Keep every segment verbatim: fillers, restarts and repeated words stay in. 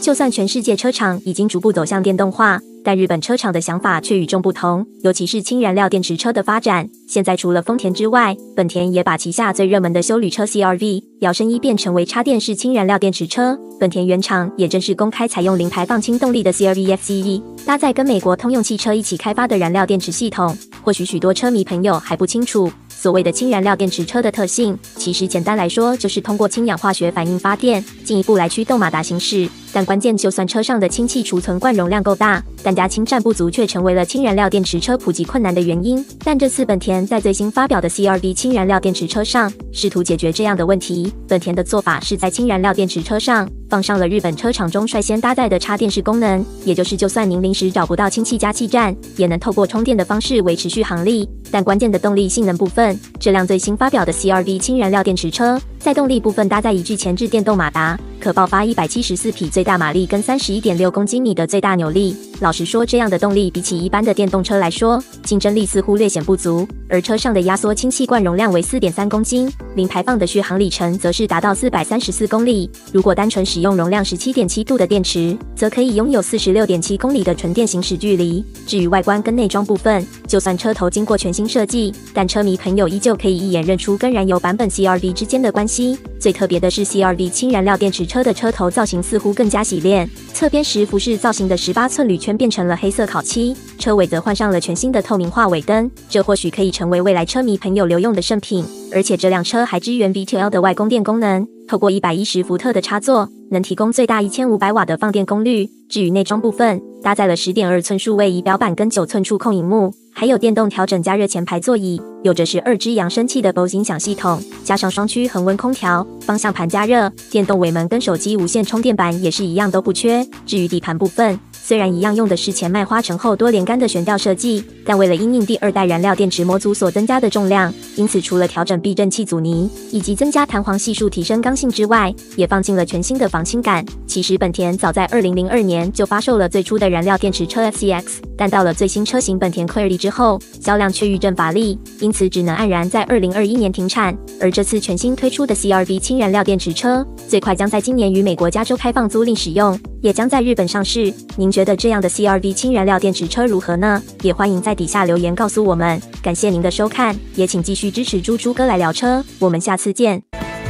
就算全世界车厂已经逐步走向电动化，但日本车厂的想法却与众不同，尤其是氢燃料电池车的发展。现在除了丰田之外，本田也把旗下最热门的休旅车 C R V 摇身一变成为插电式氢燃料电池车。本田原厂也正式公开采用零排放氢动力的 C R V e F C E V， 搭载跟美国通用汽车一起开发的燃料电池系统。或许许多车迷朋友还不清楚所谓的氢燃料电池车的特性，其实简单来说就是通过氢氧化学反应发电，进一步来驱动马达行驶。但关键就算车上的氢气储存罐容量够大，但加氢站不足却成为了氢燃料电池车普及困难的原因。但这次本田在最新发表的 C R V 氢燃料电池车上试图解决这样的问题。本田的做法是在氢燃料电池车上放上了日本车厂中率先搭载的插电式功能，也就是就算您临时找不到氢气加气站，也能透过充电的方式维持续航力。但关键的动力性能部分，这辆最新发表的 C R V 氢燃料电池车在动力部分搭载一具前置电动马达，可爆发一百七十四匹最大马力跟 三十一点六公斤米的最大扭力。老实说，这样的动力比起一般的电动车来说，竞争力似乎略显不足。而车上的压缩氢气罐容量为 四点三公斤，零排放的续航里程则是达到四百三十四公里。如果单纯使用容量 十七点七度的电池，则可以拥有 四十六点七公里的纯电行驶距离。至于外观跟内装部分，就算车头经过全新设计，但车迷朋友依旧可以一眼认出跟燃油版本 C R V 之间的关系。最特别的是 C R V 氢燃料电池车的车头造型似乎更加洗练，侧边时服饰造型的十八寸铝圈变成了黑色烤漆，车尾则换上了全新的透明化尾灯，这或许可以成为未来车迷朋友留用的圣品。而且这辆车还支援 V 二 L 的外供电功能，透过一百一十伏特的插座，能提供最大一千五百瓦的放电功率。至于内装部分，搭载了 十点二寸数位仪表板跟九寸触控萤幕，还有电动调整加热前排座椅，有着十二支扬声器的 Bose 音响系统，加上双区恒温空调、方向盘加热、电动尾门跟手机无线充电板也是一样都不缺。至于底盘部分，虽然一样用的是前麦花臣后多连杆的悬吊设计，但为了因应第二代燃料电池模组所增加的重量，因此除了调整避震器阻尼以及增加弹簧系数提升刚性之外，也放进了全新的防倾感。其实本田早在二零零二年就发售了最初的燃料电池车 F C X， 但到了最新车型本田 Clarity 之后，销量却遇震乏力，因此只能黯然在二零二一年停产。而这次全新推出的 C R V 氢燃料电池车，最快将在今年于美国加州开放租赁使用，也将在日本上市。您觉得这样的 C R V 氢燃料电池车如何呢？也欢迎在底下留言告诉我们。感谢您的收看，也请继续支持猪猪哥来聊车，我们下次见。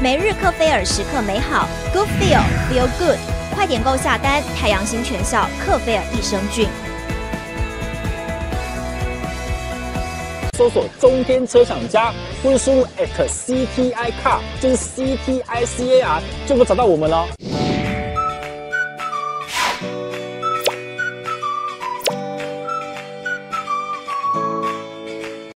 每日克菲尔时刻美好 ，Good Feel Feel Good， 快点购下单！太阳星全效克菲尔益生菌。搜索中天车厂家，或者输入 at C T I Car， 就是 C T I C A R， 就能找到我们了。